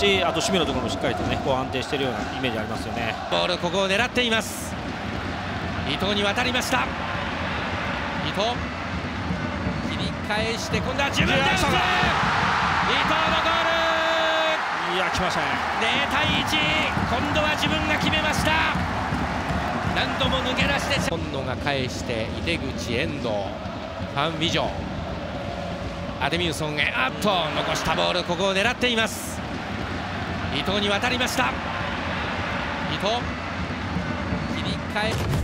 し、あと守備のところもしっかりとね、こう安定しているようなイメージありますよね。ボール、ここを狙っています。伊藤に渡りました。伊藤。切り返して、今度は自分で打つ。伊藤のゴール。いや、来ましたね。0対1、今度は自分が決めました。何度も抜け出して、今野が返して、井手口、遠藤。ファン・ビジョン。アデミウソンへ、残したボール、ここを狙っています。伊藤に渡りました。伊藤切り替え